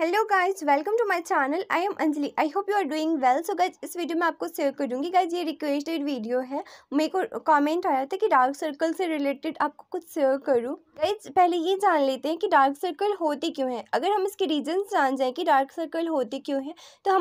Hello guys, welcome to my channel. I am Anjali. I hope you are doing well. So guys, इस video में आपको share कर दूंगी। Guys ये requested video है, मेरे को कमेंट आया था कि डार्क सर्कल से रिलेटेड आपको कुछ शेयर करूं। गाइज पहले ये जान लेते हैं कि डार्क सर्कल होते क्यों हैं। अगर हम इसके रीजन्स जान जाएँ कि डार्क सर्कल होते क्यों हैं तो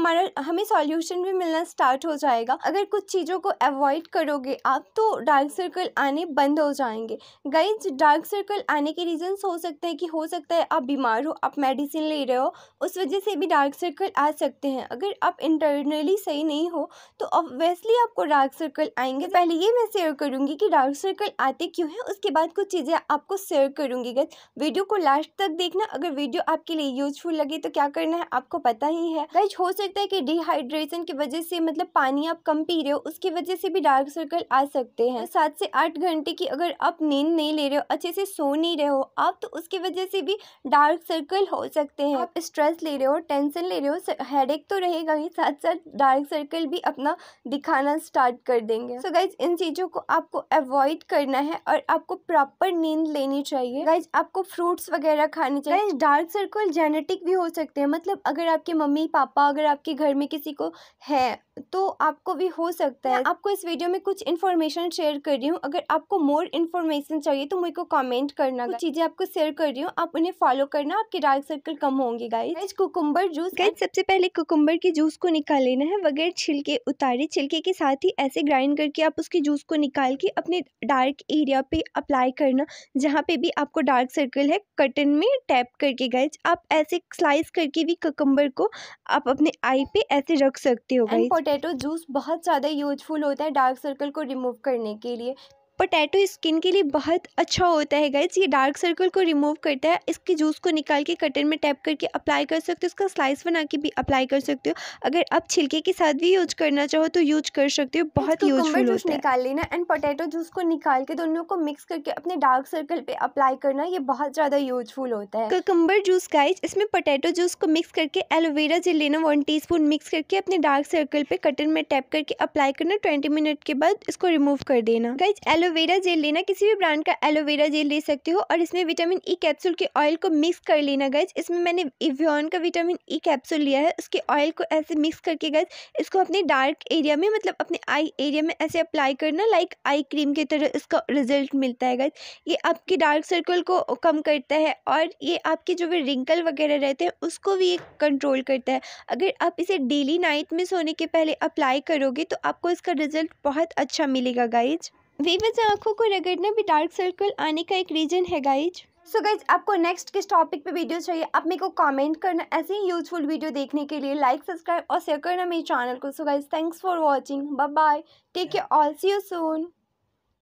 हमें सॉल्यूशन भी मिलना स्टार्ट हो जाएगा। अगर कुछ चीज़ों को अवॉइड करोगे आप तो डार्क सर्कल आने बंद हो जाएंगे। गाइज डार्क सर्कल आने के रीजन्स हो सकते हैं कि हो सकता है आप बीमार हो, आप मेडिसिन ले रहे हो, उस वजह से भी डार्क सर्कल आ सकते हैं। अगर आप इंटरनली सही नहीं हो तो ऑब्वियसली आपको डार्क सर्कल आएंगे। पहले ये मैं शेयर करूंगी कि डार्क सर्कल आते क्यों हैं, उसके बाद कुछ चीज़ें आपको शेयर करूंगी। गाइस वीडियो को लास्ट तक देखना। अगर वीडियो आपके लिए यूजफुल लगे तो क्या करना है आपको पता ही है। गाइस हो सकता है कि डिहाइड्रेशन की वजह से, मतलब पानी आप कम पी रहे हो, उसकी वजह से भी डार्क सर्कल आ सकते हैं। 7 से 8 घंटे की अगर आप नींद नहीं ले रहे हो, अच्छे से सो नहीं रहे हो आप, तो उसकी वजह से भी डार्क सर्कल हो सकते हैं। आप स्ट्रेस ले रहे हो, टेंशन ले रहे हो, हेडेक तो रहेगा ही, साथ साथ डार्क सर्कल भी अपना दिखाना स्टार्ट कर देंगे। सो गाइज इन चीज़ों को आपको अवॉइड करना है और आपको प्रॉपर नींद लेनी चाहिए। गाइज आपको फ्रूट्स वगैरह खाने चाहिए। गाइज डार्क सर्कल जेनेटिक भी हो सकते हैं, मतलब अगर आपके मम्मी पापा, अगर आपके घर में किसी को है तो आपको भी हो सकता है। आपको इस वीडियो में कुछ इन्फॉर्मेशन शेयर कर रही हूँ। अगर आपको मोर इन्फॉर्मेशन चाहिए तो मुझे को कमेंट करना। चीज़ें आपको शेयर कर रही हूँ, आप उन्हें फॉलो करना, आपके डार्क सर्कल कम होंगे। Guys cucumber juice. गाइज सबसे पहले कुकुम्बर के जूस को निकाल लेना है बगैर छिलके उतारे। छिलके के साथ ही ऐसे ग्राइंड करके आप उसके जूस को निकाल के अपने डार्क एरिया पे अप्लाई करना, जहाँ पे भी आपको डार्क सर्कल है। कटन में टैप करके गाइज आप ऐसे स्लाइस करके भी कुकुम्बर को आप अपने आई पे ऐसे रख सकते हो। गाइज पोटैटो जूस बहुत ज़्यादा यूजफुल होता है डार्क सर्कल को रिमूव करने के लिए। पोटैटो स्किन के लिए बहुत अच्छा होता है। गाइज ये डार्क सर्कल को रिमूव करता है। इसके जूस को निकाल के कटन में टैप करके अप्लाई कर सकते हो, इसका स्लाइस बना के भी अप्लाई कर सकते हो। अगर आप छिलके के साथ भी यूज करना चाहो तो यूज कर सकते हो, बहुत यूजफुल होता है। निकाल लेना एंड पोटैटो जूस को निकाल के दोनों को मिक्स करके अपने डार्क सर्कल पे अप्लाई करना, ये बहुत ज़्यादा यूजफुल होता है। कुकुम्बर जूस गाइज इसमें पोटैटो जूस को मिक्स करके एलोवेरा जेल लेना 1 टीस्पून मिक्स करके अपने डार्क सर्कल पे कटन में टैप करके अप्लाई करना। 20 मिनट के बाद इसको रिमूव कर देना। गाइज एलोवेरा जेल लेना, किसी भी ब्रांड का एलोवेरा जेल ले सकते हो, और इसमें विटामिन ई कैप्सूल के ऑयल को मिक्स कर लेना। गाइज इसमें मैंने इवियन का विटामिन ई कैप्सूल लिया है, उसके ऑयल को ऐसे मिक्स करके गाइज इसको अपने डार्क एरिया में, मतलब अपने आई एरिया में ऐसे अप्लाई करना। लाइक आई क्रीम की तरह इसका रिजल्ट मिलता है। गाइज ये आपके डार्क सर्कल को कम करता है और ये आपके जो भी रिंकल वगैरह रहते हैं उसको भी ये कंट्रोल करता है। अगर आप इसे डेली नाइट में सोने के पहले अप्लाई करोगे तो आपको इसका रिजल्ट बहुत अच्छा मिलेगा। गाइज बेवजह आँखों को रगड़ना भी डार्क सर्कल आने का एक रीज़न है। गाइज सो गाइज आपको नेक्स्ट किस टॉपिक पे वीडियो चाहिए आप मेरे को कमेंट करना। ऐसे ही यूजफुल वीडियो देखने के लिए लाइक, सब्सक्राइब और शेयर करना मेरे चैनल को। So guys thanks for watching, bye bye, take care all, see you soon.